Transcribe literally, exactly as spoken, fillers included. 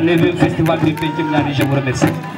dans les festival du Pencum Niani. Je vous remercie.